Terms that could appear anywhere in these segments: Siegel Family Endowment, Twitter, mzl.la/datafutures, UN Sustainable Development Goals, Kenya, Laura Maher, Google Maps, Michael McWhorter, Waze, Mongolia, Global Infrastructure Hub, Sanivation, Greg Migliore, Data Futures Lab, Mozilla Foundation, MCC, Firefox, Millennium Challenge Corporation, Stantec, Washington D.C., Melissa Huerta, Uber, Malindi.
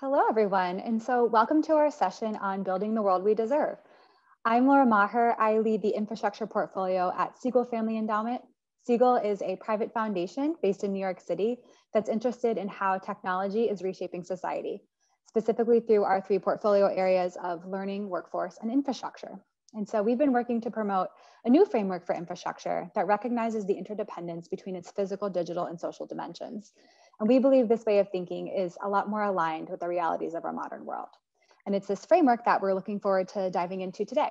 Hello, everyone. And so welcome to our session on Building the World We Deserve. I'm Laura Maher. I lead the infrastructure portfolio at Siegel Family Endowment. Siegel is a private foundation based in New York City that's interested in how technology is reshaping society, specifically through our three portfolio areas of learning, workforce, and infrastructure. And so we've been working to promote a new framework for infrastructure that recognizes the interdependence between its physical, digital, and social dimensions. And we believe this way of thinking is a lot more aligned with the realities of our modern world. And it's this framework that we're looking forward to diving into today.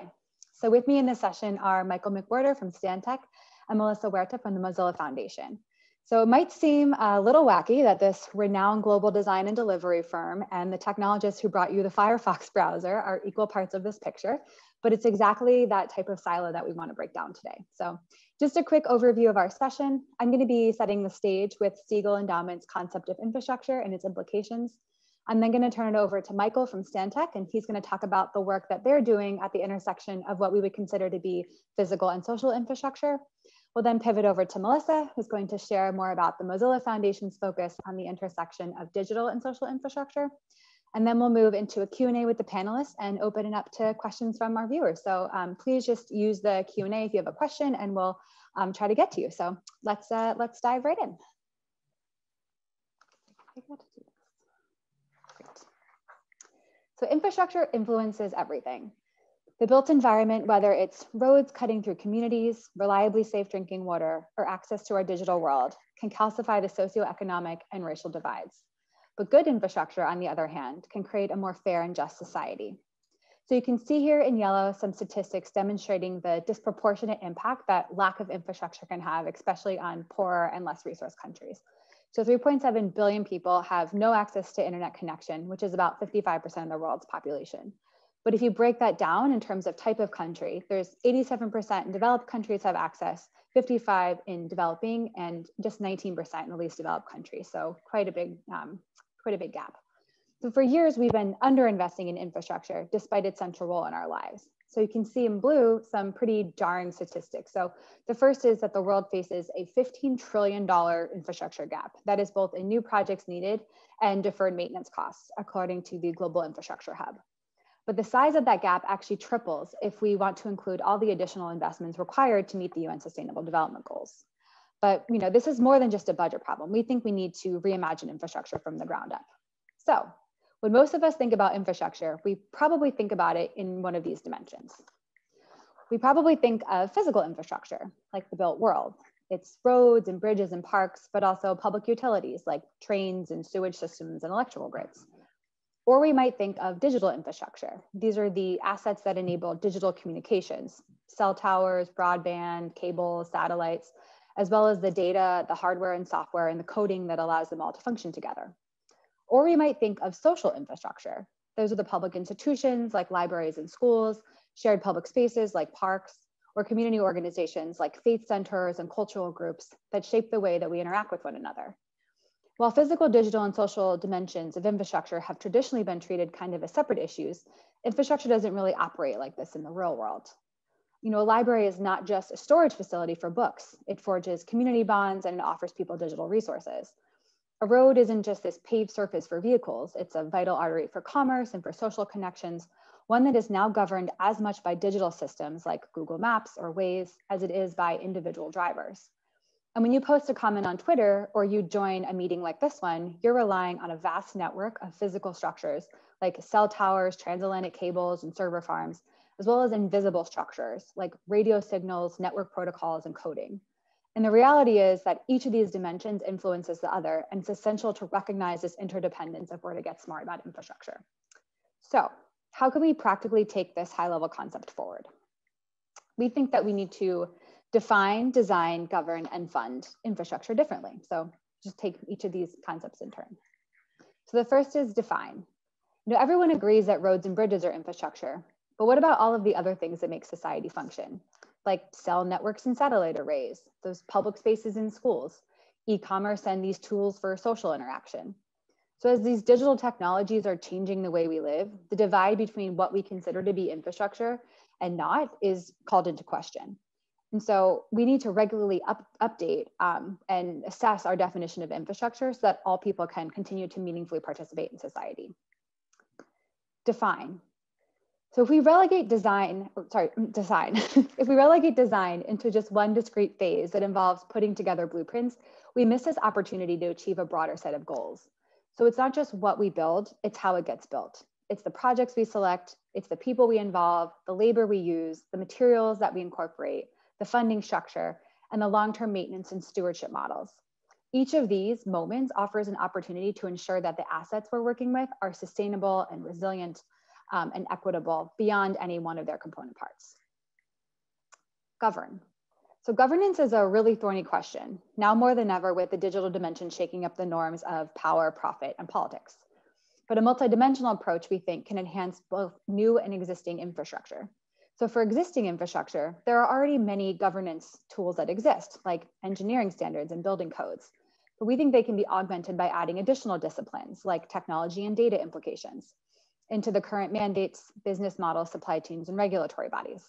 So with me in this session are Michael McWhorter from Stantec and Melissa Huerta from the Mozilla Foundation. So it might seem a little wacky that this renowned global design and delivery firm and the technologists who brought you the Firefox browser are equal parts of this picture, but it's exactly that type of silo that we want to break down today. So just a quick overview of our session. I'm going to be setting the stage with Siegel Endowment's concept of infrastructure and its implications. I'm then going to turn it over to Michael from Stantec, and he's going to talk about the work that they're doing at the intersection of what we would consider to be physical and social infrastructure. We'll then pivot over to Melissa, who's going to share more about the Mozilla Foundation's focus on the intersection of digital and social infrastructure. And then we'll move into a Q&A with the panelists and open it up to questions from our viewers. So please just use the Q&A if you have a question, and we'll try to get to you. So let's dive right in. So infrastructure influences everything. The built environment, whether it's roads cutting through communities, reliably safe drinking water, or access to our digital world, can calcify the socioeconomic and racial divides. But good infrastructure, on the other hand, can create a more fair and just society. So you can see here in yellow some statistics demonstrating the disproportionate impact that lack of infrastructure can have, especially on poorer and less resourced countries. So 3.7 billion people have no access to internet connection, which is about 55% of the world's population. But if you break that down in terms of type of country, there's 87% in developed countries have access, 55% in developing, and just 19% in the least developed countries. So quite a big gap. So for years, we've been underinvesting in infrastructure despite its central role in our lives. So you can see in blue some pretty jarring statistics. So the first is that the world faces a $15 trillion infrastructure gap. That is both in new projects needed and deferred maintenance costs, according to the Global Infrastructure Hub. But the size of that gap actually triples if we want to include all the additional investments required to meet the UN Sustainable Development Goals. But you know, this is more than just a budget problem. We think we need to reimagine infrastructure from the ground up. So when most of us think about infrastructure, we probably think about it in one of these dimensions. We probably think of physical infrastructure, like the built world. It's roads and bridges and parks, but also public utilities like trains and sewage systems and electrical grids. Or we might think of digital infrastructure. These are the assets that enable digital communications, cell towers, broadband, cable, satellites, as well as the data, the hardware and software, and the coding that allows them all to function together. Or we might think of social infrastructure. Those are the public institutions like libraries and schools, shared public spaces like parks, or community organizations like faith centers and cultural groups that shape the way that we interact with one another. While physical, digital, and social dimensions of infrastructure have traditionally been treated kind of as separate issues, infrastructure doesn't really operate like this in the real world. You know, a library is not just a storage facility for books. It forges community bonds and it offers people digital resources. A road isn't just this paved surface for vehicles. It's a vital artery for commerce and for social connections, one that is now governed as much by digital systems like Google Maps or Waze as it is by individual drivers. And when you post a comment on Twitter or you join a meeting like this one, you're relying on a vast network of physical structures like cell towers, transatlantic cables, and server farms, as well as invisible structures like radio signals, network protocols, and coding. And the reality is that each of these dimensions influences the other, and it's essential to recognize this interdependence if we're to get smart about infrastructure. So how can we practically take this high-level concept forward? We think that we need to define, design, govern, and fund infrastructure differently. So just take each of these concepts in turn. So the first is define. You know, everyone agrees that roads and bridges are infrastructure, but what about all of the other things that make society function? Like cell networks and satellite arrays, those public spaces in schools, e-commerce, and these tools for social interaction. So as these digital technologies are changing the way we live, the divide between what we consider to be infrastructure and not is called into question. And so we need to regularly update and assess our definition of infrastructure so that all people can continue to meaningfully participate in society. define. So if we relegate design into just one discrete phase that involves putting together blueprints, we miss this opportunity to achieve a broader set of goals. So it's not just what we build, it's how it gets built. It's the projects we select, it's the people we involve, the labor we use, the materials that we incorporate, the funding structure, and the long-term maintenance and stewardship models. Each of these moments offers an opportunity to ensure that the assets we're working with are sustainable and resilient and equitable beyond any one of their component parts. Govern. So governance is a really thorny question, now more than ever with the digital dimension shaking up the norms of power, profit, and politics. But a multidimensional approach, we think, can enhance both new and existing infrastructure. So for existing infrastructure, there are already many governance tools that exist, like engineering standards and building codes. But we think they can be augmented by adding additional disciplines like technology and data implications into the current mandates, business models, supply chains, and regulatory bodies.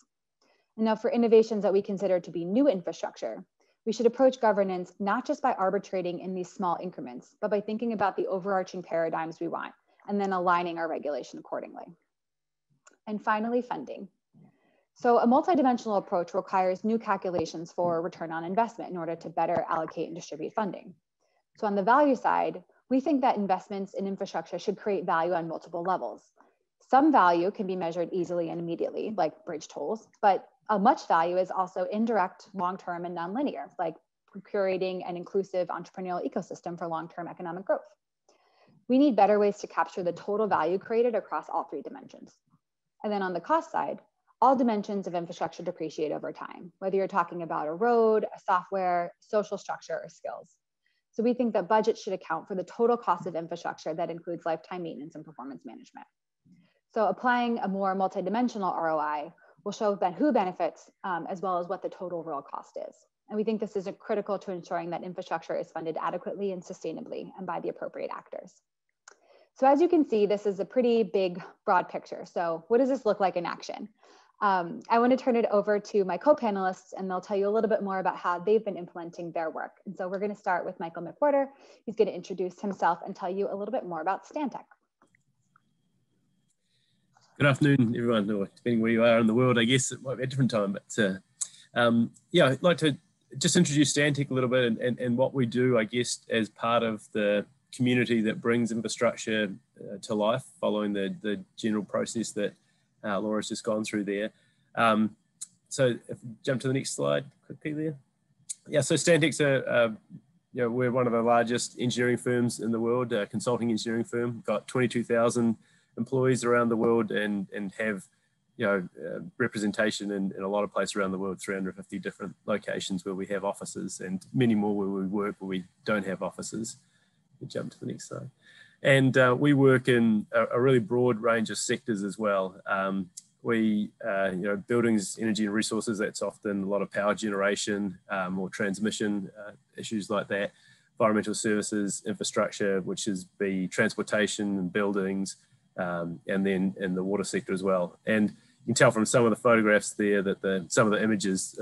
And now for innovations that we consider to be new infrastructure, we should approach governance not just by arbitrating in these small increments, but by thinking about the overarching paradigms we want and then aligning our regulation accordingly. And finally, funding. So a multidimensional approach requires new calculations for return on investment in order to better allocate and distribute funding. So on the value side, we think that investments in infrastructure should create value on multiple levels. Some value can be measured easily and immediately, like bridge tolls, but much value is also indirect, long-term, and nonlinear, like curating an inclusive entrepreneurial ecosystem for long-term economic growth. We need better ways to capture the total value created across all three dimensions. And then on the cost side, all dimensions of infrastructure depreciate over time, whether you're talking about a road, a software, social structure, or skills. So we think that budget should account for the total cost of infrastructure that includes lifetime maintenance and performance management. So applying a more multidimensional ROI will show who benefits as well as what the total real cost is. And we think this is critical to ensuring that infrastructure is funded adequately and sustainably and by the appropriate actors. So as you can see, this is a pretty big, broad picture. So what does this look like in action? I want to turn it over to my co-panelists and they'll tell you a little bit more about how they've been implementing their work. And so we're going to start with Michael McWhorter. He's going to introduce himself and tell you a little bit more about Stantec. Good afternoon, everyone, or depending where you are in the world, I guess it might be a different time. But yeah, I'd like to just introduce Stantec a little bit and what we do, I guess, as part of the community that brings infrastructure to life following the general process that Laura's just gone through there. So if we jump to the next slide quickly there. Yeah, so Stantec's you know, we're one of the largest engineering firms in the world, a consulting engineering firm. We've got 22,000 employees around the world and have, you know, representation in a lot of places around the world, 350 different locations where we have offices and many more where we work where we don't have offices. We jump to the next slide. And we work in a really broad range of sectors as well. You know, buildings, energy and resources, that's often a lot of power generation or transmission issues like that. Environmental services, infrastructure, which is the transportation and buildings, and then in the water sector as well. And you can tell from some of the photographs there that some of the images,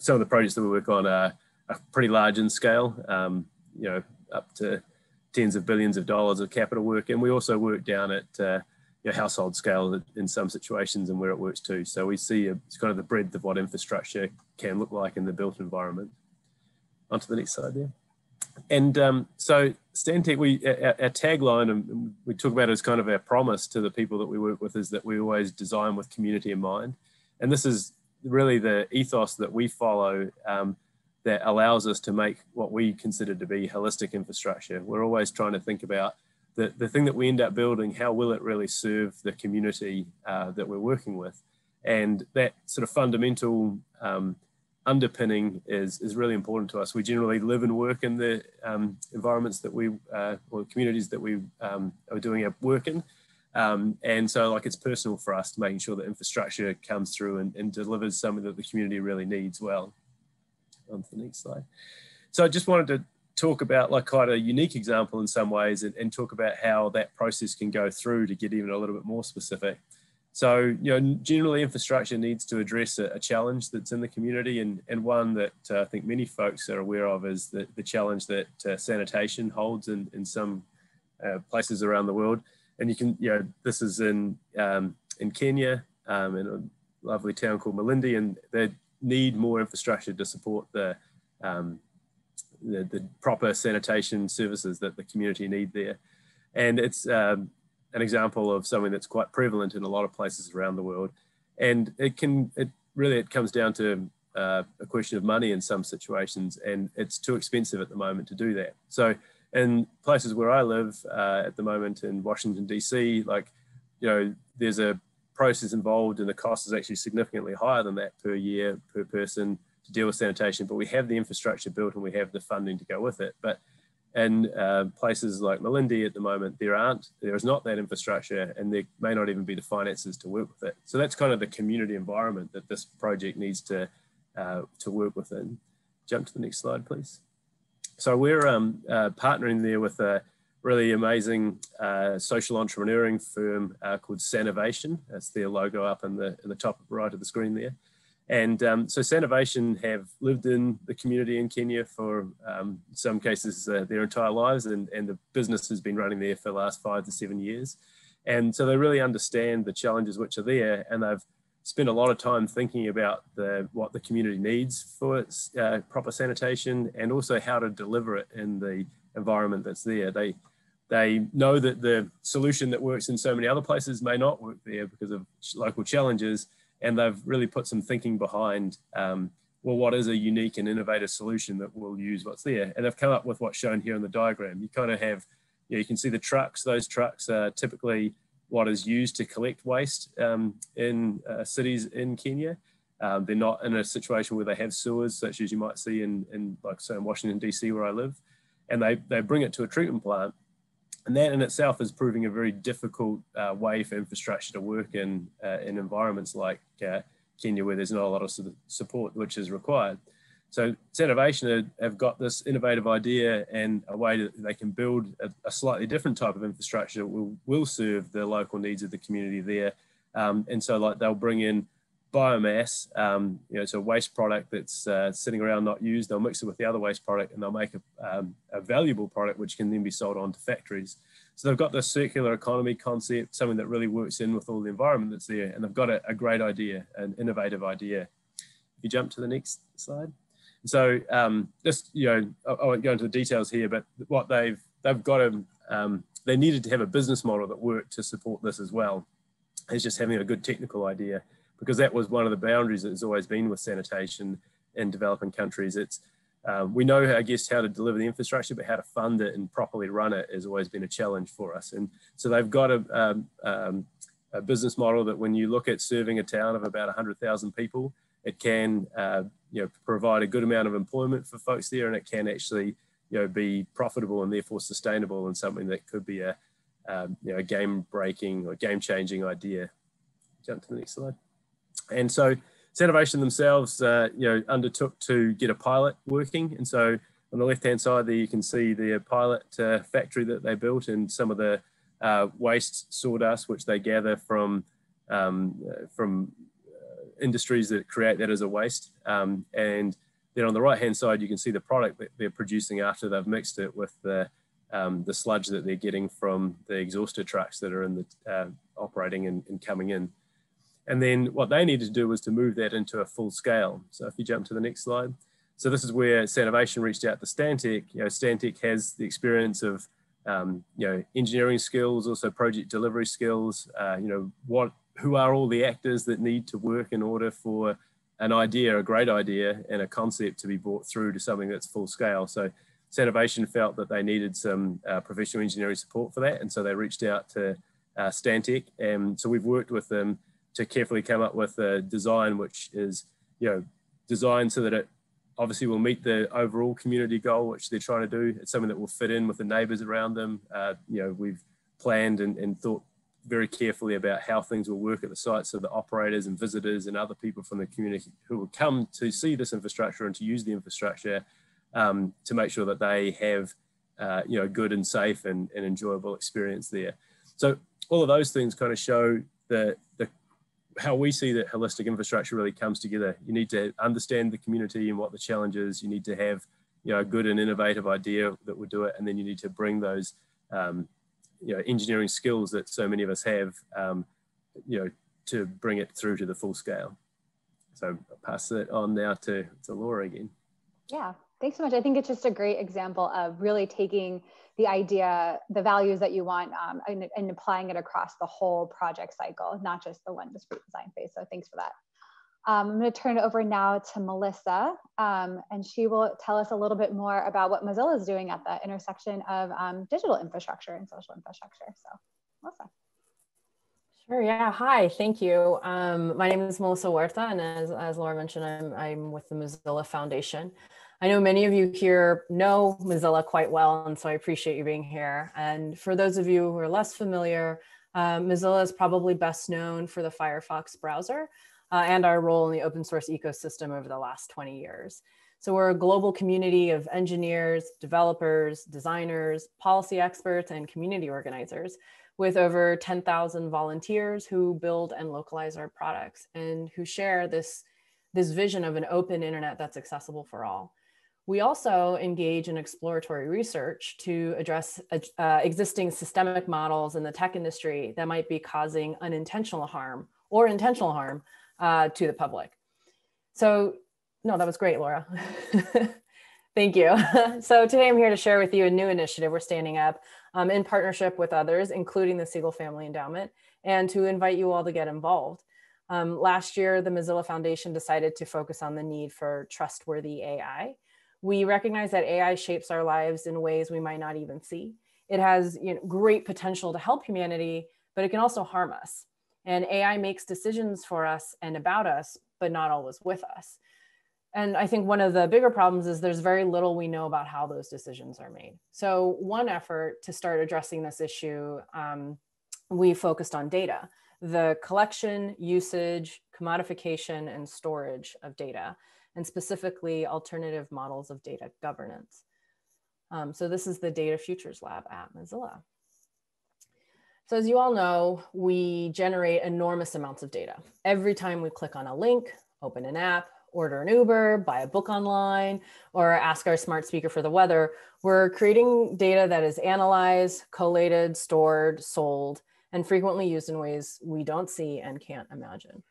some of the projects that we work on are pretty large in scale, you know, up to tens of billions of dollars of capital work. And we also work down at you know, household scale in some situations and where it works too. So we see it's kind of the breadth of what infrastructure can look like in the built environment. Onto the next slide there. And so Stantec, our tagline, and we talk about it as kind of our promise to the people that we work with, is that we always design with community in mind. And this is really the ethos that we follow that allows us to make what we consider to be holistic infrastructure. We're always trying to think about the thing that we end up building, how will it really serve the community that we're working with? And that sort of fundamental underpinning is really important to us. We generally live and work in the environments that we, or communities that we are doing our work in. And so like it's personal for us, making sure that infrastructure comes through and delivers something that the community really needs well. On to the next slide. So I just wanted to talk about like quite a unique example in some ways and talk about how that process can go through to get even a little bit more specific. So, you know, generally infrastructure needs to address a challenge that's in the community and one that I think many folks are aware of is the challenge that sanitation holds in some places around the world. And you can, this is in Kenya, in a lovely town called Malindi, and they need more infrastructure to support the proper sanitation services that the community need there. And it's an example of something that's quite prevalent in a lot of places around the world. And it comes down to a question of money in some situations, and it's too expensive at the moment to do that. So in places where I live at the moment in Washington, D.C., there's a process involved and the cost is actually significantly higher than that per year, per person to deal with sanitation, but we have the infrastructure built and we have the funding to go with it. But in places like Malindi at the moment, there is not that infrastructure, and there may not even be the finances to work with it. So that's kind of the community environment that this project needs to work within. Jump to the next slide, please. So we're partnering there with a really amazing social entrepreneuring firm called Sanivation. That's their logo up in the top right of the screen there. And so Sanivation have lived in the community in Kenya for some cases their entire lives, and the business has been running there for the last 5 to 7 years. And so they really understand the challenges which are there, and they've spent a lot of time thinking about what the community needs for its proper sanitation, and also how to deliver it in the environment that's there. They know that the solution that works in so many other places may not work there because of local challenges, and they've really put some thinking behind, what is a unique and innovative solution that will use what's there? And they've come up with what's shown here in the diagram. You kind of have, you can see the trucks. Those trucks are typically what is used to collect waste in cities in Kenya. They're not in a situation where they have sewers, such as you might see in Washington, D.C., where I live. And they bring it to a treatment plant. And that in itself is proving a very difficult way for infrastructure to work in environments like Kenya, where there's not a lot of support which is required. So Sanivation have got this innovative idea and a way that they can build a slightly different type of infrastructure that will serve the local needs of the community there. And so they'll bring in biomass, it's a waste product that's sitting around not used. They'll mix it with the other waste product, and they'll make a valuable product which can then be sold on to factories. So they've got this circular economy concept, something that really works in with all the environment that's there, and they've got a great idea, an innovative idea. If you jump to the next slide. So just, I won't go into the details here, but what they've got, they needed to have a business model that worked to support this as well as just having a good technical idea, because that was one of the boundaries that has always been with sanitation in developing countries. It's we know, I guess, how to deliver the infrastructure, but how to fund it and properly run it has always been a challenge for us. And so they've got a business model that when you look at serving a town of about 100,000 people, it can provide a good amount of employment for folks there, and it can actually be profitable and therefore sustainable, and something that could be a game-breaking or game-changing idea. Jump to the next slide. And so Sanivation themselves, undertook to get a pilot working. And so on the left-hand side there, you can see the pilot factory that they built, and some of the waste sawdust, which they gather from industries that create that as a waste. And then on the right-hand side, you can see the product that they're producing after they've mixed it with the sludge that they're getting from the exhauster trucks that are in the operating and coming in. And then what they needed to do was to move that into a full scale. So if you jump to the next slide. So this is where Sanivation reached out to Stantec. Stantec has the experience of, engineering skills, also project delivery skills, who are all the actors that need to work in order for an idea, a great idea and a concept to be brought through to something that's full scale. So Sanivation felt that they needed some professional engineering support for that. And so they reached out to Stantec. And so we've worked with them to carefully come up with a design which is, designed so that it obviously will meet the overall community goal which they're trying to do. It's something that will fit in with the neighbours around them. We've planned and thought very carefully about how things will work at the site, so the operators and visitors and other people from the community who will come to see this infrastructure and to use the infrastructure to make sure that they have, good and safe and enjoyable experience there. So all of those things kind of show the how we see that holistic infrastructure really comes together. You need to understand the community and what the challenge is. You need to have, a good and innovative idea that would do it. And then you need to bring those engineering skills that so many of us have, to bring it through to the full scale. So I'll pass it on now to Laura again. Yeah, thanks so much. I think it's just a great example of really taking the idea, the values that you want and applying it across the whole project cycle, not just the one discrete design phase. So thanks for that. I'm going to turn it over now to Melissa, and she will tell us a little bit more about what Mozilla is doing at the intersection of digital infrastructure and social infrastructure. So, Melissa. Sure, yeah, hi, thank you. My name is Melissa Huerta, and as Laura mentioned, I'm with the Mozilla Foundation. I know many of you here know Mozilla quite well, and so I appreciate you being here. And for those of you who are less familiar, Mozilla is probably best known for the Firefox browser, and our role in the open source ecosystem over the last 20 years. So we're a global community of engineers, developers, designers, policy experts, and community organizers with over 10,000 volunteers who build and localize our products and who share this vision of an open internet that's accessible for all. We also engage in exploratory research to address existing systemic models in the tech industry that might be causing unintentional harm or intentional harm to the public. So, no, that was great, Laura. Thank you. So today I'm here to share with you a new initiative we're standing up in partnership with others, including the Siegel Family Endowment, and to invite you all to get involved. Last year, the Mozilla Foundation decided to focus on the need for trustworthy AI. We recognize that AI shapes our lives in ways we might not even see. It has great potential to help humanity, but it can also harm us. And AI makes decisions for us and about us, but not always with us. And I think one of the bigger problems is there's very little we know about how those decisions are made. So one effort to start addressing this issue, we focused on data, the collection, usage, commodification, and storage of data, and specifically alternative models of data governance. So this is the Data Futures Lab at Mozilla. So as you all know, we generate enormous amounts of data. Every time we click on a link, open an app, order an Uber, buy a book online, or ask our smart speaker for the weather, we're creating data that is analyzed, collated, stored, sold, and frequently used in ways we don't see and can't imagine.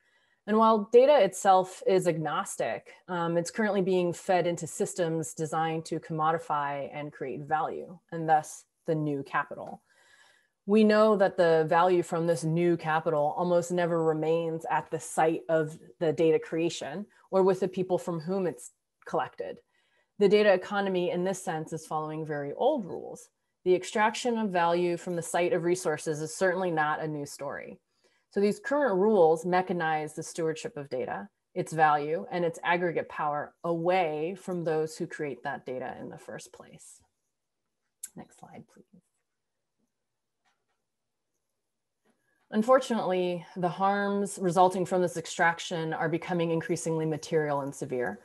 And while data itself is agnostic, it's currently being fed into systems designed to commodify and create value, and thus the new capital. We know that the value from this new capital almost never remains at the site of the data creation or with the people from whom it's collected. The data economy in this sense is following very old rules. The extraction of value from the site of resources is certainly not a new story. So these current rules mechanize the stewardship of data, its value, and its aggregate power away from those who create that data in the first place. Next slide, please. Unfortunately, the harms resulting from this extraction are becoming increasingly material and severe.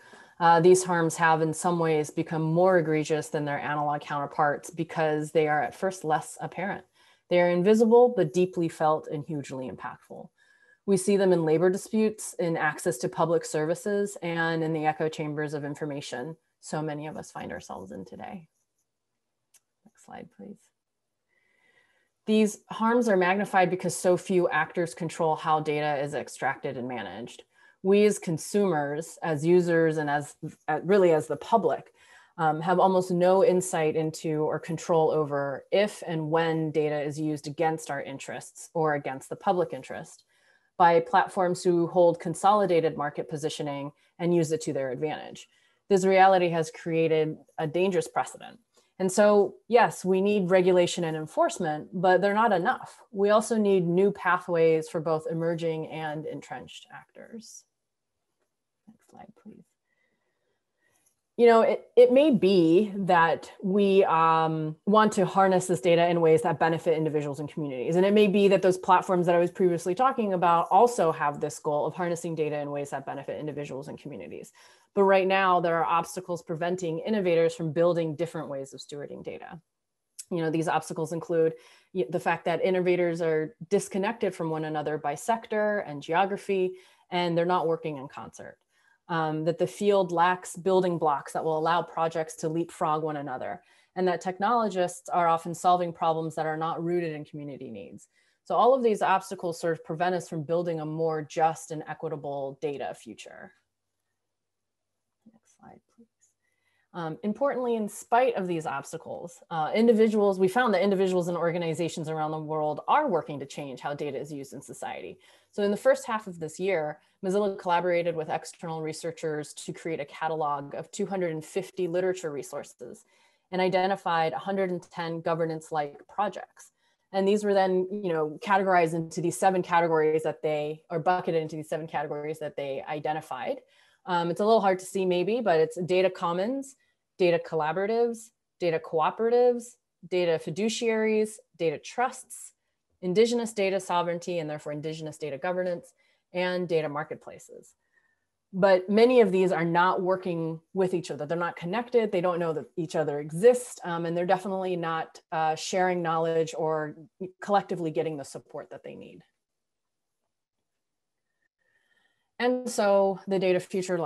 These harms have in some ways become more egregious than their analog counterparts because they are at first less apparent. They are invisible, but deeply felt and hugely impactful. We see them in labor disputes, in access to public services, and in the echo chambers of information so many of us find ourselves in today. Next slide, please. These harms are magnified because so few actors control how data is extracted and managed. We as consumers, as users, and really as the public have almost no insight into or control over if and when data is used against our interests or against the public interest by platforms who hold consolidated market positioning and use it to their advantage. This reality has created a dangerous precedent. And so, yes, we need regulation and enforcement, but they're not enough. We also need new pathways for both emerging and entrenched actors. Next slide, please. You know, it may be that we want to harness this data in ways that benefit individuals and communities. And it may be that those platforms that I was previously talking about also have this goal of harnessing data in ways that benefit individuals and communities. But right now, there are obstacles preventing innovators from building different ways of stewarding data. You know, these obstacles include the fact that innovators are disconnected from one another by sector and geography, and they're not working in concert. That the field lacks building blocks that will allow projects to leapfrog one another, and that technologists are often solving problems that are not rooted in community needs. So all of these obstacles sort of prevent us from building a more just and equitable data future. Next slide, please. Importantly, in spite of these obstacles, we found that individuals and organizations around the world are working to change how data is used in society. So in the first half of this year, Mozilla collaborated with external researchers to create a catalog of 250 literature resources and identified 110 governance-like projects. And these were then, categorized into these seven categories that they, or bucketed into these seven categories that they identified. It's a little hard to see maybe, but it's data commons, data collaboratives, data cooperatives, data fiduciaries, data trusts, indigenous data sovereignty, and therefore indigenous data governance, and data marketplaces. But many of these are not working with each other. They're not connected. They don't know that each other exists, and they're definitely not sharing knowledge or collectively getting the support that they need. And so the Data Futures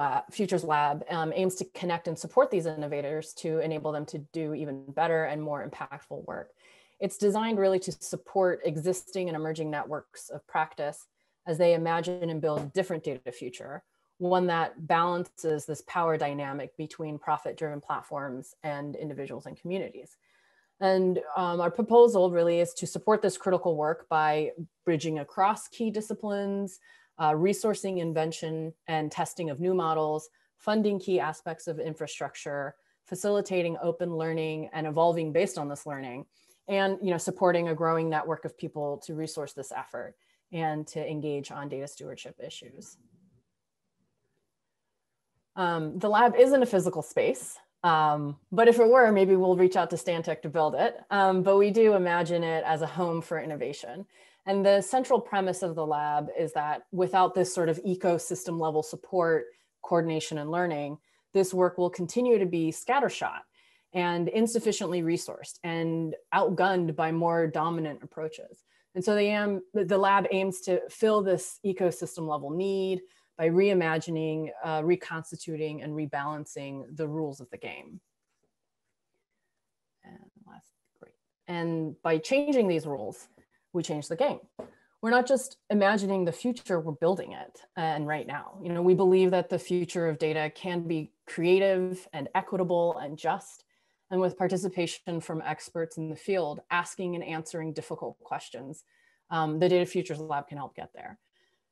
Lab aims to connect and support these innovators to enable them to do even better and more impactful work. It's designed really to support existing and emerging networks of practice as they imagine and build a different data future, one that balances this power dynamic between profit-driven platforms and individuals and communities. And our proposal really is to support this critical work by bridging across key disciplines, resourcing, invention, and testing of new models, funding key aspects of infrastructure, facilitating open learning and evolving based on this learning, and supporting a growing network of people to resource this effort and to engage on data stewardship issues. The lab isn't a physical space, but if it were, maybe we'll reach out to Stantec to build it. But we do imagine it as a home for innovation. And the central premise of the lab is that without this sort of ecosystem level support, coordination, and learning, this work will continue to be scattershot and insufficiently resourced and outgunned by more dominant approaches. And so the lab aims to fill this ecosystem level need by reimagining, reconstituting, and rebalancing the rules of the game. And by changing these rules, we change the game. We're not just imagining the future, we're building it. And right now, we believe that the future of data can be creative and equitable and just, and with participation from experts in the field, asking and answering difficult questions, the Data Futures Lab can help get there.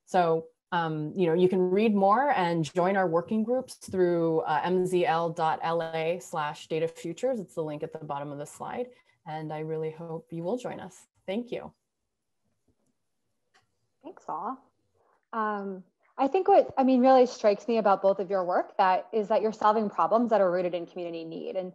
So, you can read more and join our working groups through mzl.la/datafutures. It's the link at the bottom of the slide. And I really hope you will join us. Thank you. Thanks, all. I think what really strikes me about both of your work is that you're solving problems that are rooted in community need. And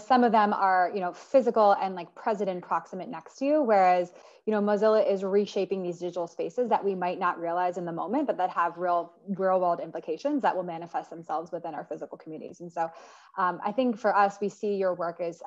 some of them are physical and present and proximate next to you, whereas Mozilla is reshaping these digital spaces that we might not realize in the moment, but that have real world implications that will manifest themselves within our physical communities. And so I think for us, we see your work as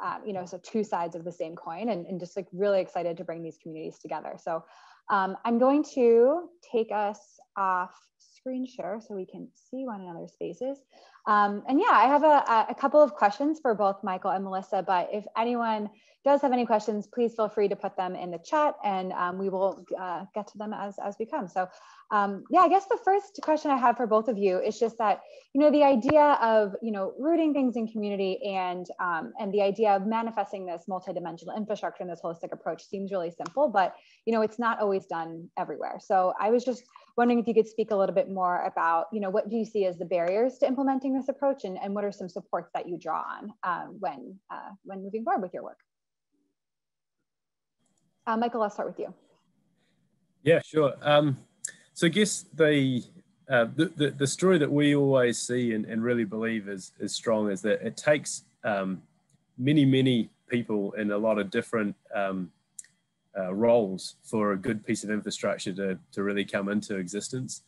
so two sides of the same coin, and just really excited to bring these communities together. So I'm going to take us off screen share so we can see one another's faces. And yeah, I have a couple of questions for both Michael and Melissa, but if anyone does have any questions, please feel free to put them in the chat, and we will get to them as we come. So yeah, I guess the first question I have for both of you is just that, the idea of, rooting things in community and the idea of manifesting this multidimensional infrastructure and this holistic approach seems really simple, but, it's not always done everywhere. So I was just wondering if you could speak a little bit more about, what do you see as the barriers to implementing this approach, and what are some supports that you draw on when moving forward with your work? Michael, I'll start with you. Yeah, sure. So I guess the story that we always see and really believe is strong is that it takes many people in a lot of different roles for a good piece of infrastructure to really come into existence.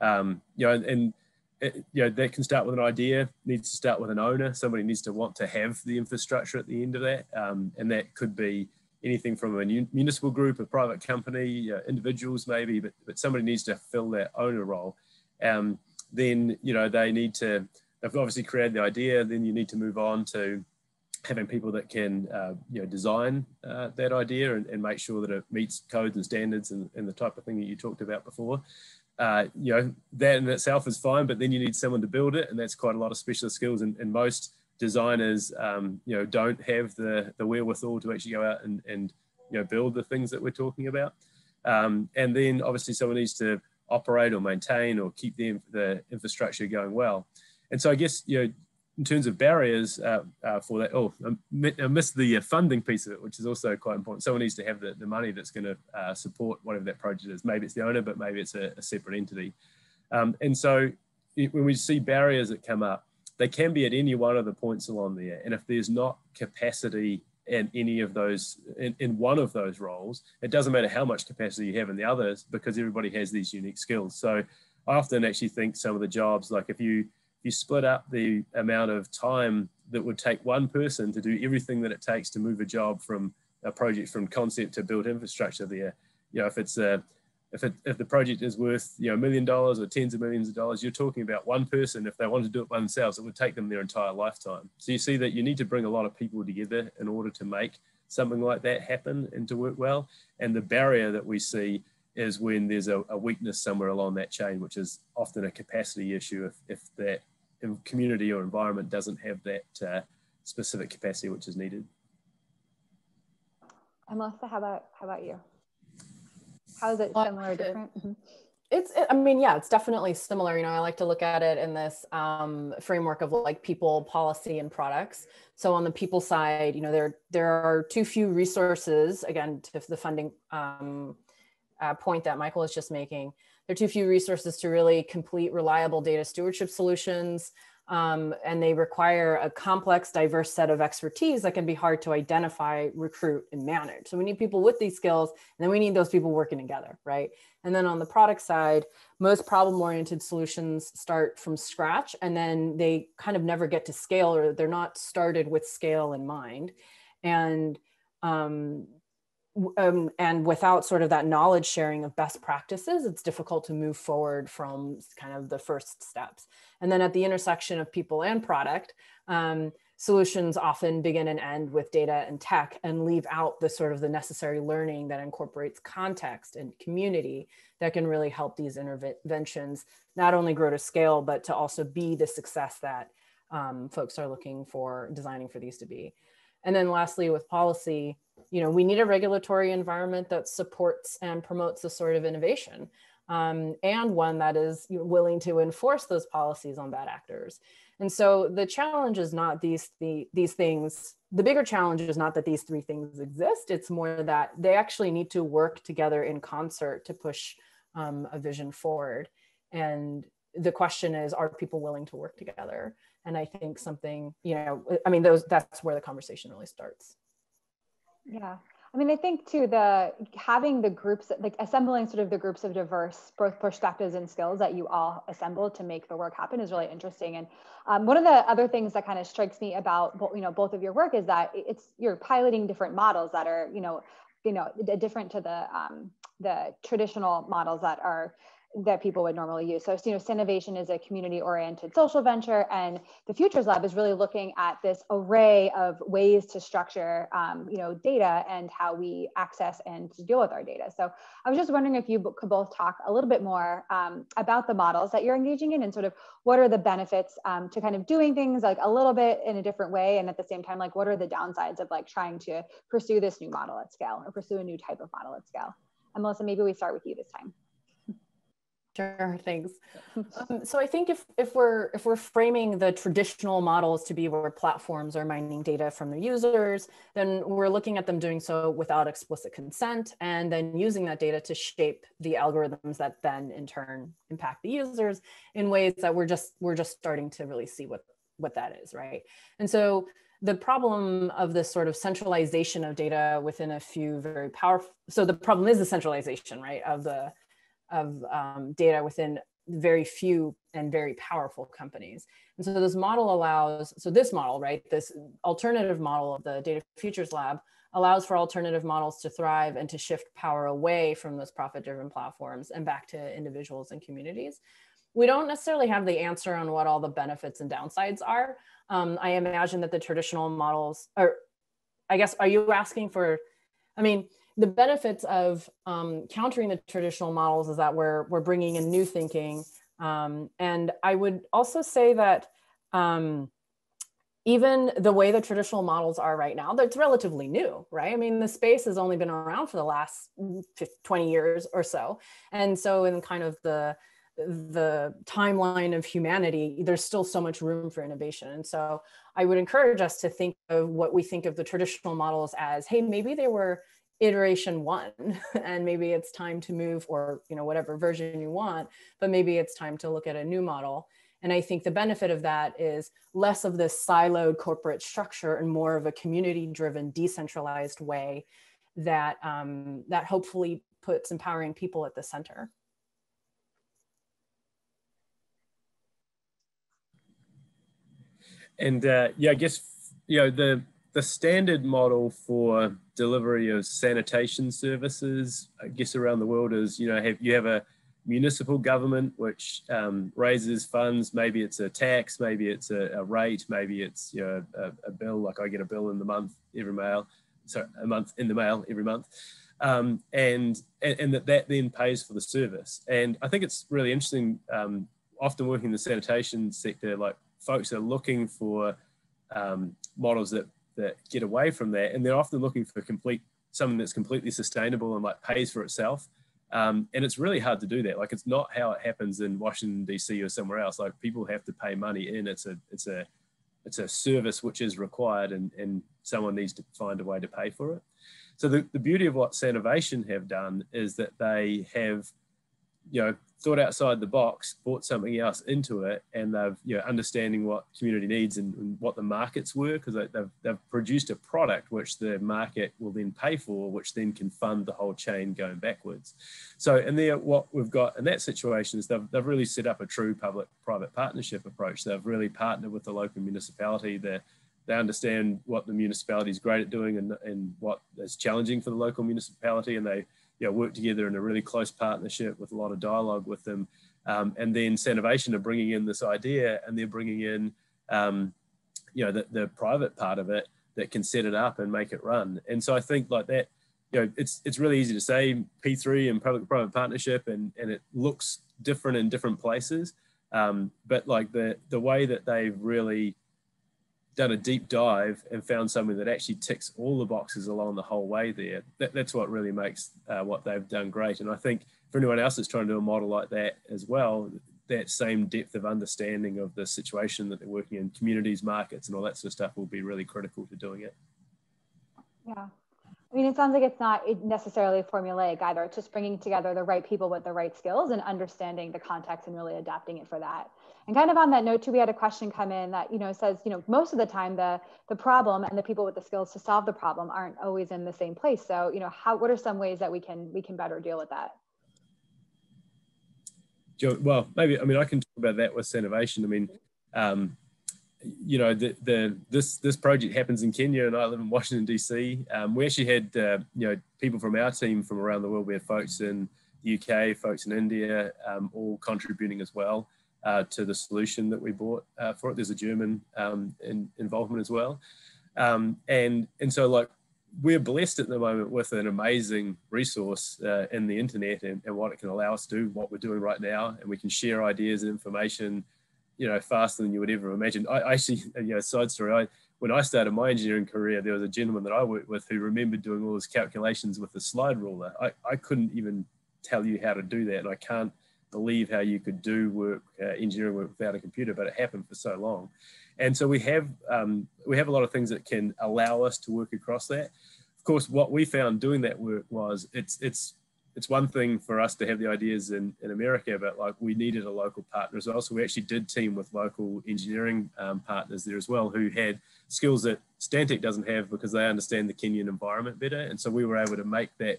That can start with an idea, needs to start with an owner. Somebody needs to want to have the infrastructure at the end of that. And that could be anything from a municipal group, a private company, individuals maybe, but somebody needs to fill that owner role. Then, they've obviously created the idea, then you need to move on to having people that can design that idea and make sure that it meets codes and standards and the type of thing that you talked about before. That in itself is fine, but then you need someone to build it, and that's quite a lot of specialist skills, and most designers don't have the wherewithal to actually go out and build the things that we're talking about. And then obviously someone needs to operate or maintain or keep the infrastructure going well. And so I guess, in terms of barriers for that, I missed the funding piece of it, which is also quite important. Someone needs to have the money that's going to support whatever that project is. Maybe it's the owner, but maybe it's a separate entity. And so when we see barriers that come up, they can be at any one of the points along there. And if there's not capacity in any of those, in one of those roles, it doesn't matter how much capacity you have in the others, because everybody has these unique skills. So I often actually think some of the jobs, like if you split up the amount of time that would take one person to do everything that it takes to move a job from a project from concept to build infrastructure there, if the project is worth $1 million or tens of millions of dollars, you're talking about one person. If they wanted to do it by themselves, it would take them their entire lifetime. So you see that you need to bring a lot of people together in order to make something like that happen and to work well. And the barrier that we see is when there's a weakness somewhere along that chain, which is often a capacity issue if that community or environment doesn't have that specific capacity which is needed. And Melissa, how about you? How is it similar or different? Mm-hmm. It's definitely similar. I like to look at it in this framework of like people, policy, and products. So on the people side, there are too few resources, again, to the funding point that Michael is just making. There are too few resources to really complete reliable data stewardship solutions. And they require a complex, diverse set of expertise that can be hard to identify, recruit, and manage. So we need people with these skills, and then we need those people working together, right? And then on the product side, most problem-oriented solutions start from scratch, and then they kind of never get to scale, or they're not started with scale in mind. And without sort of that knowledge sharing of best practices, it's difficult to move forward from kind of the first steps. And then at the intersection of people and product, solutions often begin and end with data and tech and leave out the sort of the necessary learning that incorporates context and community that can really help these interventions not only grow to scale, but to also be the success that folks are looking for, designing for these to be. And then lastly, with policy, we need a regulatory environment that supports and promotes this sort of innovation, and one that is willing to enforce those policies on bad actors. And so the challenge is not these things. The bigger challenge is not that these three things exist. It's more that they actually need to work together in concert to push a vision forward. And the question is, are people willing to work together? And I think that's where the conversation really starts. Yeah. I think too, having the groups, like assembling sort of the groups of diverse both perspectives and skills that you all assemble to make the work happen is really interesting. And one of the other things that kind of strikes me about, both of your work is that you're piloting different models that are, different to the traditional models that people would normally use. So, Sanivation is a community-oriented social venture, and the Futures Lab is really looking at this array of ways to structure, data and how we access and deal with our data. So, I was just wondering if you could both talk a little bit more about the models that you're engaging in, and sort of what are the benefits to kind of doing things like a little bit in a different way, and at the same time, like what are the downsides of like trying to pursue this new model at scale or pursue a new type of model at scale. And Melissa, maybe we start with you this time. Sure, thanks. So I think if we're framing the traditional models to be where platforms are mining data from their users, then we're looking at them doing so without explicit consent, and then using that data to shape the algorithms that then in turn impact the users in ways that we're just starting to really see what that is, right? And so the problem of this sort of centralization of data within a few very powerful. So the problem is the centralization, right, of data within very few and very powerful companies. And so this alternative model of the Data Futures Lab allows for alternative models to thrive and to shift power away from those profit-driven platforms and back to individuals and communities. We don't necessarily have the answer on what all the benefits and downsides are, I imagine that the traditional models are, I guess, are you asking for, I mean, the benefits of countering the traditional models is that we're bringing in new thinking. And I would also say that even the way the traditional models are right now, that's relatively new, right? I mean, the space has only been around for the last 20 years or so. And so in kind of the timeline of humanity, there's still so much room for innovation. And so I would encourage us to think of what we think of the traditional models as, hey, maybe they were iteration one, and maybe it's time to move, or you know, whatever version you want, but maybe it's time to look at a new model. And I think the benefit of that is less of this siloed corporate structure and more of a community-driven, decentralized way that, that hopefully puts empowering people at the center. And yeah, I guess, you know, the standard model for delivery of sanitation services, I guess, around the world is, you know, you have a municipal government which raises funds. Maybe it's a tax, maybe it's a rate, maybe it's, you know, a bill. Like I get a bill in the month every mail, sorry, a month in the mail every month, and that then pays for the service. And I think it's really interesting. Often working in the sanitation sector, like folks are looking for models that get away from that, and they're often looking for something that's completely sustainable and like pays for itself, and it's really hard to do that. Like, it's not how it happens in Washington D.C. or somewhere else. Like, people have to pay money in. It's a service which is required, and someone needs to find a way to pay for it. So the beauty of what Sanivation have done is that they have, you know, thought outside the box, brought something else into it, and they've, you know, understanding what community needs and what the markets were, because they've produced a product which the market will then pay for, which then can fund the whole chain going backwards. So, and there, what we've got in that situation is they've really set up a true public-private partnership approach. They've really partnered with the local municipality. They understand what the municipality is great at doing and what is challenging for the local municipality, and they, you know, work together in a really close partnership with a lot of dialogue with them. And then Sanivation are bringing in this idea, and they're bringing in, you know, the private part of it that can set it up and make it run. And so I think like that, you know, it's really easy to say P3 and public-private partnership, and it looks different in different places. But like the way that they've really done a deep dive and found something that actually ticks all the boxes along the whole way there. That's what really makes what they've done great. And I think for anyone else that's trying to do a model like that as well, that same depth of understanding of the situation that they're working in, communities, markets, and all that sort of stuff will be really critical to doing it. Yeah. I mean, it sounds like it's not necessarily formulaic either. It's just bringing together the right people with the right skills and understanding the context and really adapting it for that. And kind of on that note too, we had a question come in that, you know, says, you know, most of the time the problem and the people with the skills to solve the problem aren't always in the same place. So, you know, what are some ways that we can better deal with that? Well, maybe, I mean, I can talk about that with Sanivation. I mean, you know, this project happens in Kenya, and I live in Washington D.C. We actually had you know, people from our team from around the world. We had folks in the UK, folks in India, all contributing as well to the solution that we bought for it. There's a German involvement as well, and so like we're blessed at the moment with an amazing resource in the internet and what it can allow us to do, what we're doing right now, and we can share ideas and information, you know, faster than you would ever imagine. I actually, you know, side story, when I started my engineering career, there was a gentleman that I worked with who remembered doing all his calculations with a slide ruler. I couldn't even tell you how to do that. And I can't believe how you could do work, engineering work without a computer, but it happened for so long. And so we have a lot of things that can allow us to work across that. Of course, what we found doing that work was it's one thing for us to have the ideas in America, but like we needed a local partner as well. So we actually did team with local engineering partners there as well, who had skills that Stantec doesn't have because they understand the Kenyan environment better. And so we were able to make that,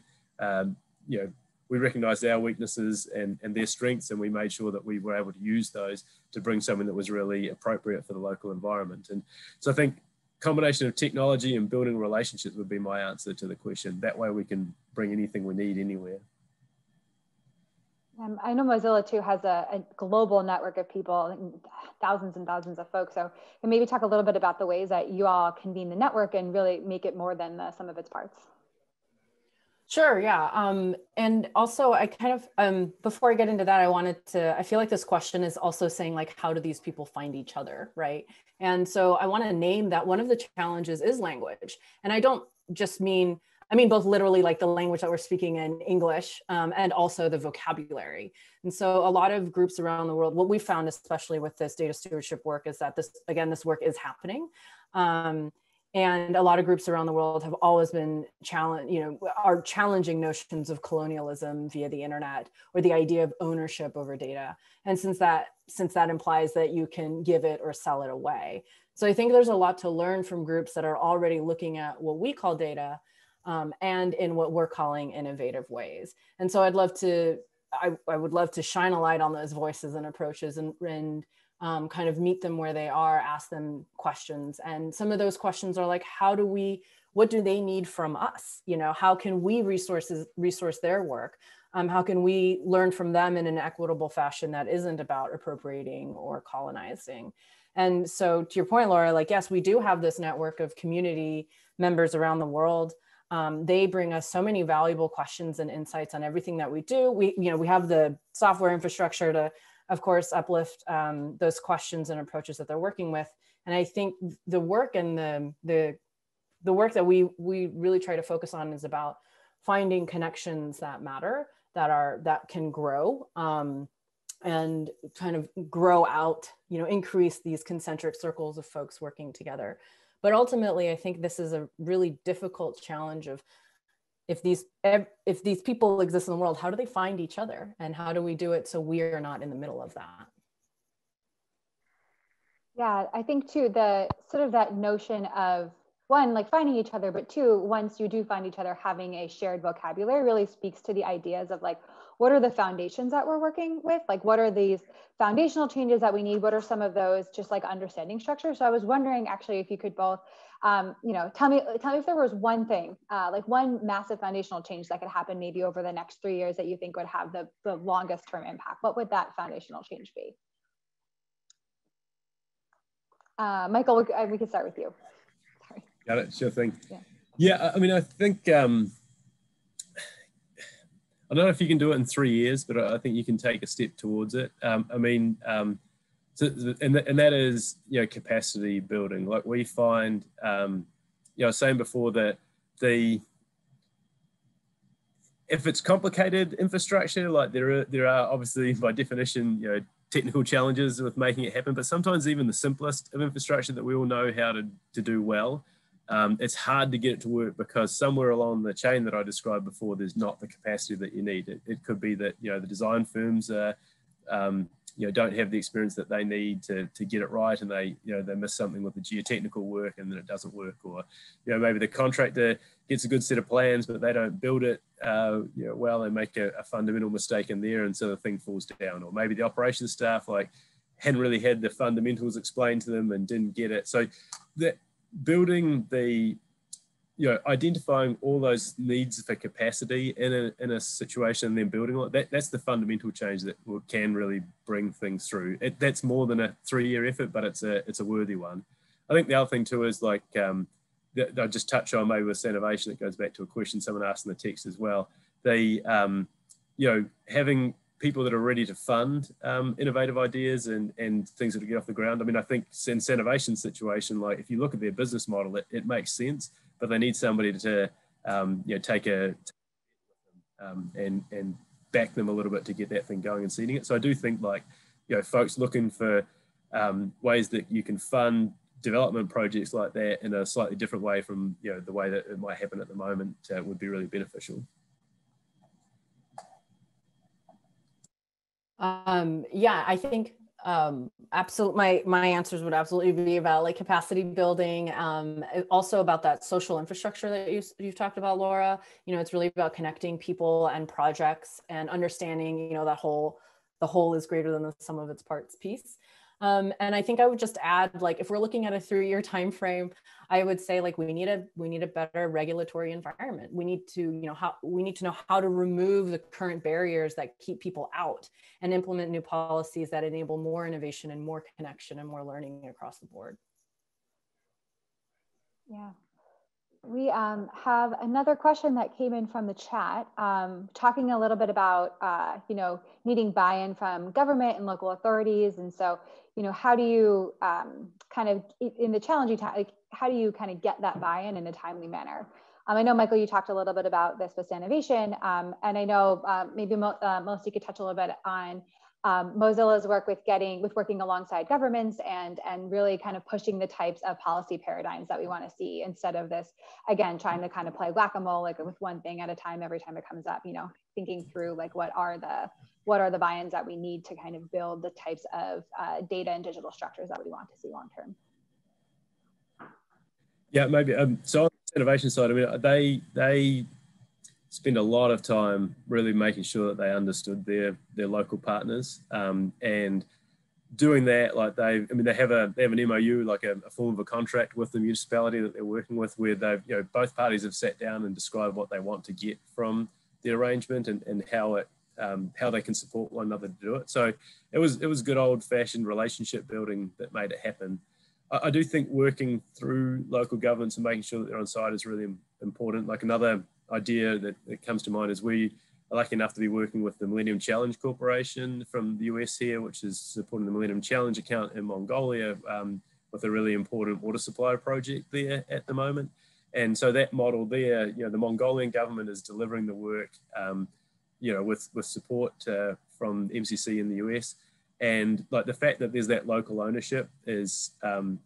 you know, we recognized our weaknesses and their strengths, and we made sure that we were able to use those to bring something that was really appropriate for the local environment. And so I think combination of technology and building relationships would be my answer to the question. That way we can bring anything we need anywhere. I know Mozilla too has a global network of people, thousands and thousands of folks. So and maybe talk a little bit about the ways that you all convene the network and really make it more than the sum of its parts. Sure, yeah. And also I kind of, before I get into that, I feel like this question is also saying like, how do these people find each other, right? And so I wanna name that one of the challenges is language. And I don't just mean, both literally like the language that we're speaking in English and also the vocabulary. And so a lot of groups around the world, what we found, especially with this data stewardship work, is that this work is happening. And a lot of groups around the world have always been challenging notions of colonialism via the internet or the idea of ownership over data. And since that implies that you can give it or sell it away. So I think there's a lot to learn from groups that are already looking at what we call data and in what we're calling innovative ways. And so I would love to shine a light on those voices and approaches and kind of meet them where they are, ask them questions. And some of those questions are like, what do they need from us? You know, how can we resource their work? How can we learn from them in an equitable fashion that isn't about appropriating or colonizing? And so to your point, Laura, like, yes, we do have this network of community members around the world. They bring us so many valuable questions and insights on everything that we do. We have the software infrastructure to, of course, uplift those questions and approaches that they're working with. And I think the work and the work that we really try to focus on is about finding connections that matter, that can grow and kind of grow out, increase these concentric circles of folks working together. But ultimately, I think this is a really difficult challenge of if these people exist in the world, how do they find each other? And how do we do it so we're not in the middle of that? Yeah, I think too, the sort of that notion of one, like finding each other, but two, once you do find each other, having a shared vocabulary really speaks to the ideas of like, what are the foundations that we're working with? Like, what are these foundational changes that we need? What are some of those just like understanding structure? So I was wondering actually if you could both, tell me if there was one thing, like one massive foundational change that could happen maybe over the next 3 years that you think would have the longest term impact. What would that foundational change be? Michael, we could start with you. Sorry. Got it, sure thing. Yeah, I think, I don't know if you can do it in 3 years, but I think you can take a step towards it. And that is, capacity building. Like we find, I was saying before that if it's complicated infrastructure, like there are obviously by definition, technical challenges with making it happen, but sometimes even the simplest of infrastructure that we all know how to do well, it's hard to get it to work because somewhere along the chain that I described before, there's not the capacity that you need. It could be that, the design firms don't have the experience that they need to get it right, and they miss something with the geotechnical work and then it doesn't work. Or, maybe the contractor gets a good set of plans, but they don't build it well, they make a fundamental mistake in there and so the thing falls down. Or maybe the operations staff hadn't really had the fundamentals explained to them and didn't get it. So that, building identifying all those needs for capacity in a situation and then building on that, that's the fundamental change that can really bring things through. That's more than a 3-year effort, but it's a worthy one. I think the other thing too is I'll just touch on maybe with Sanivation, it goes back to a question someone asked in the text as well. Having people that are ready to fund innovative ideas and things that get off the ground. I think in Sanivation's situation, if you look at their business model, it makes sense, but they need somebody to take a and back them a little bit to get that thing going and seeding it. So I do think folks looking for ways that you can fund development projects like that in a slightly different way from the way that it might happen at the moment would be really beneficial. I think absolutely my answers would absolutely be about capacity building, also about that social infrastructure that you've talked about, Laura. It's really about connecting people and projects and understanding that the whole is greater than the sum of its parts piece. And I think I would just add, like, if we're looking at a 3-year time frame, I would say, like, we need a better regulatory environment. We need to, know how to remove the current barriers that keep people out and implement new policies that enable more innovation and more connection and more learning across the board. Yeah. We have another question that came in from the chat, talking a little bit about, needing buy-in from government and local authorities. And so, how do you kind of, in the challenging time, like, how do you kind of get that buy-in in a timely manner? I know, Michael, you talked a little bit about this with Sanivation, and I know maybe Melissa could touch a little bit on Mozilla's work with working alongside governments and really kind of pushing the types of policy paradigms that we want to see, instead of this, again, trying to kind of play whack-a-mole, like, with one thing at a time every time it comes up, thinking through, like, what are the buy-ins that we need to kind of build the types of data and digital structures that we want to see long term. Yeah, maybe. So on the innovation side, I mean, they spend a lot of time really making sure that they understood their local partners, and doing that, like, they have an MOU, like a form of a contract with the municipality that they're working with, where they've, both parties have sat down and described what they want to get from the arrangement and how they can support one another to do it. So it was good old fashioned relationship building that made it happen. I do think working through local governments and making sure that they're on site is really important. Like, another idea that comes to mind is we are lucky enough to be working with the Millennium Challenge Corporation from the US here, which is supporting the Millennium Challenge account in Mongolia with a really important water supply project there at the moment. And so that model there, the Mongolian government is delivering the work, with support from MCC in the US. And, like, the fact that there's that local ownership is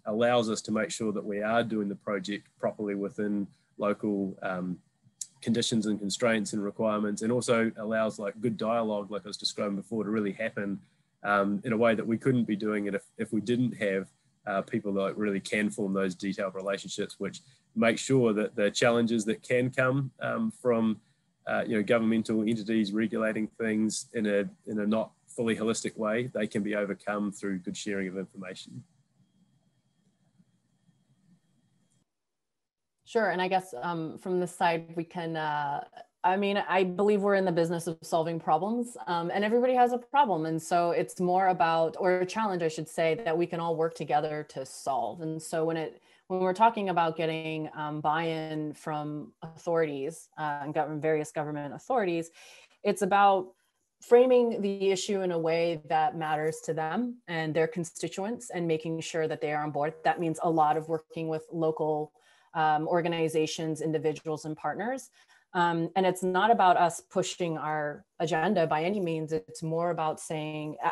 allows us to make sure that we are doing the project properly within local conditions and constraints and requirements, and also allows, like, good dialogue, like I was describing before, to really happen in a way that we couldn't be doing it if we didn't have people that, like, really can form those detailed relationships, which make sure that the challenges that can come from governmental entities regulating things in a not fully holistic way, they can be overcome through good sharing of information. Sure, and I guess from this side, we can, I believe we're in the business of solving problems, and everybody has a problem. And so it's more about, or a challenge, I should say, that we can all work together to solve. And so when we're talking about getting buy-in from authorities, and various government authorities, it's about framing the issue in a way that matters to them and their constituents and making sure that they are on board. That means a lot of working with local organizations, individuals, and partners. And it's not about us pushing our agenda by any means. It's more about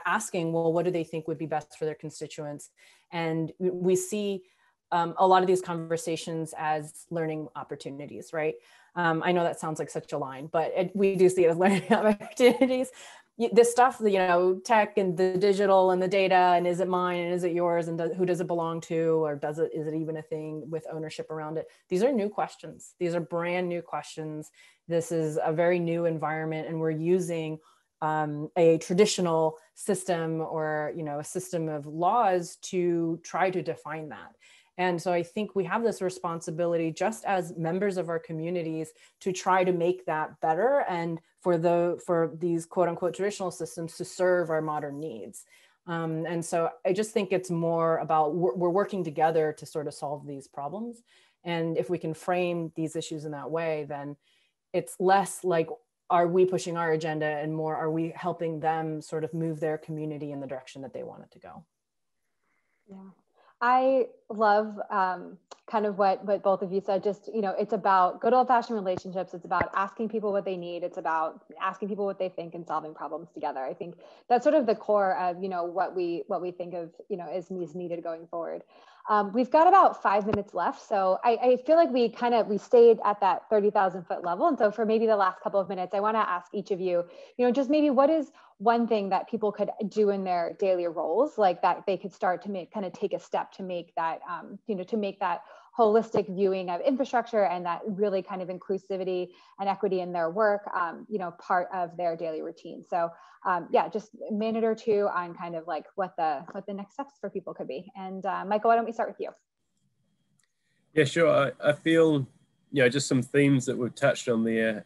asking, well, what do they think would be best for their constituents? And we see a lot of these conversations as learning opportunities, right? I know that sounds like such a line, but we do see it as learning opportunities. This stuff, tech and the digital and the data, and is it mine and is it yours, and who does it belong to, or is it even a thing with ownership around it? These are new questions. These are brand new questions. This is a very new environment, and we're using a traditional system or a system of laws to try to define that. And so I think we have this responsibility, just as members of our communities, to try to make that better, and for these quote unquote traditional systems to serve our modern needs. And so I just think it's more about we're working together to sort of solve these problems. And if we can frame these issues in that way, then it's less like, are we pushing our agenda, and more, are we helping them sort of move their community in the direction that they want it to go? Yeah. I love kind of what both of you said. Just, it's about good old-fashioned relationships. It's about asking people what they need. It's about asking people what they think and solving problems together. I think that's sort of the core of what we think of is needed going forward. We've got about 5 minutes left, so I feel like we stayed at that 30,000-foot level. And so for maybe the last couple of minutes, I want to ask each of you, just maybe what is one thing that people could do in their daily roles, like that they could start to take a step to make that holistic viewing of infrastructure and that really kind of inclusivity and equity in their work, you know, part of their daily routine. So yeah, just a minute or two on kind of like what the next steps for people could be. And Michael, why don't we start with you? Yeah, sure. I feel, you know, just some themes that we've touched on there.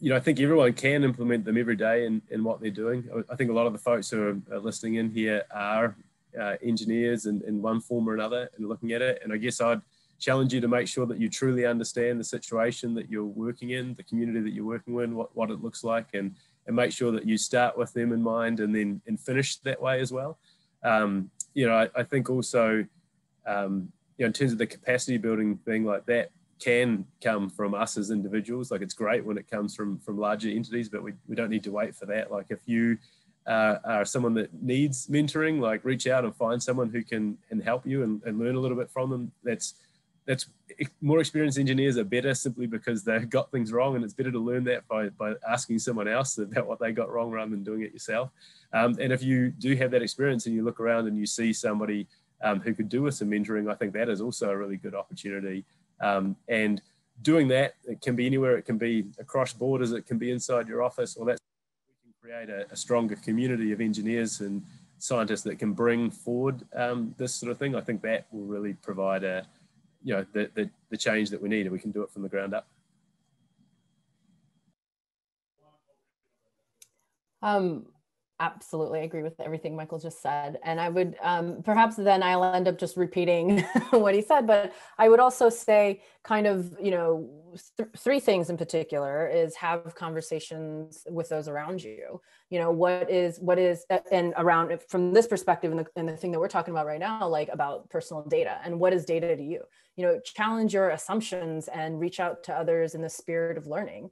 You know, I think everyone can implement them every day in what they're doing. I think a lot of the folks who are listening in here are engineers in one form or another and looking at it. And I guess I'd challenge you to make sure that you truly understand the situation that you're working in, the community that you're working in, what it looks like, and make sure that you start with them in mind and then finish that way as well. You know, I think also, you know, in terms of the capacity building thing, like that can come from us as individuals. Like, it's great when it comes from larger entities, but we don't need to wait for that. Like, if you are someone that needs mentoring, like, reach out and find someone who can help you and learn a little bit from them. That's more experienced engineers are better simply because they've got things wrong, and it's better to learn that by asking someone else about what they got wrong rather than doing it yourself. And if you do have that experience and you look around and you see somebody who could do with some mentoring, I think that is also a really good opportunity. And doing that, it can be anywhere. It can be across borders, it can be inside your office, or that we can create a stronger community of engineers and scientists that can bring forward this sort of thing. I think that will really provide a, you know, the change that we need, and we can do it from the ground up. Absolutely, I agree with everything Michael just said. And I would perhaps then I'll end up just repeating what he said, but I would also say kind of, you know, three things in particular is have conversations with those around you. You know, what is and around from this perspective and the thing that we're talking about right now, like about personal data and what is data to you. You know, challenge your assumptions and reach out to others in the spirit of learning.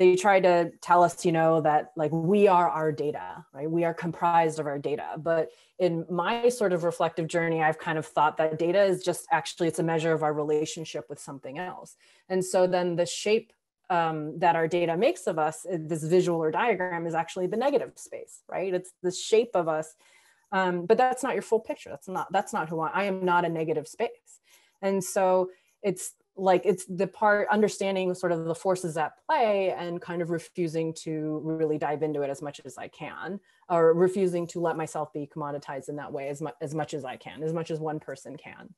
They try to tell us, you know, that like we are our data, right? We are comprised of our data. But in my sort of reflective journey, I've kind of thought that data is just actually, it's a measure of our relationship with something else. And so then the shape that our data makes of us, this visual or diagram, is actually the negative space, right? It's the shape of us, but that's not your full picture. That's not who I am not a negative space. And so it's the part understanding sort of the forces at play and kind of refusing to really dive into it as much as I can, or refusing to let myself be commoditized in that way as much as I can, as much as one person can.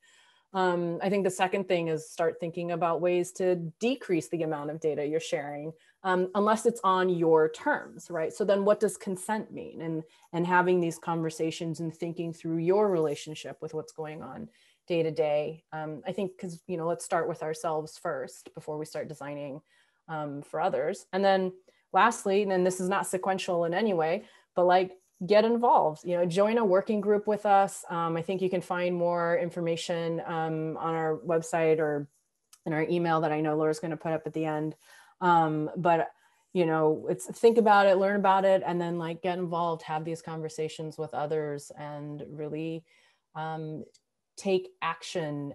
I think the second thing is start thinking about ways to decrease the amount of data you're sharing, unless it's on your terms, right? So then what does consent mean? And having these conversations and thinking through your relationship with what's going on day to day. I think, because, you know, let's start with ourselves first before we start designing for others. And then lastly, and then this is not sequential in any way, but like get involved, you know, join a working group with us. I think you can find more information on our website or in our email that I know Laura's going to put up at the end. But you know, it's think about it, learn about it, and then like get involved, have these conversations with others, and really take action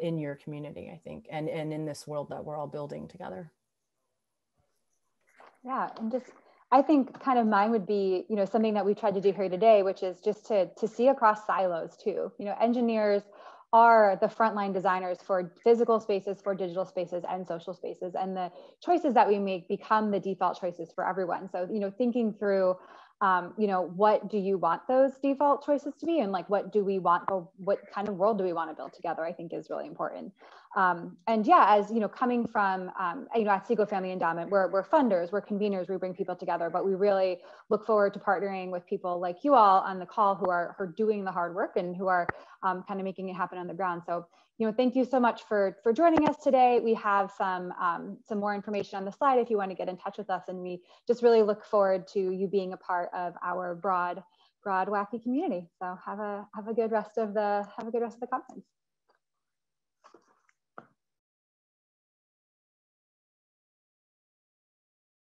in your community, I think, and in this world that we're all building together. Yeah, and just, I think kind of mine would be, you know, something that we tried to do here today, which is just to see across silos too. You know, engineers are the frontline designers for physical spaces, for digital spaces, and social spaces. And the choices that we make become the default choices for everyone. So, you know, thinking through, you know, what do you want those default choices to be? And like, what do we want, or what kind of world do we want to build together, I think is really important. And yeah, as you know, coming from, you know, at Siegel Family Endowment, we're funders, we're conveners, we bring people together, but we really look forward to partnering with people like you all on the call who are doing the hard work and who are kind of making it happen on the ground. So, you know, thank you so much for joining us today. We have some more information on the slide if you want to get in touch with us, and we just really look forward to you being a part of our broad wacky community. So have a good rest of the conference.